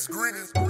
ass greenies.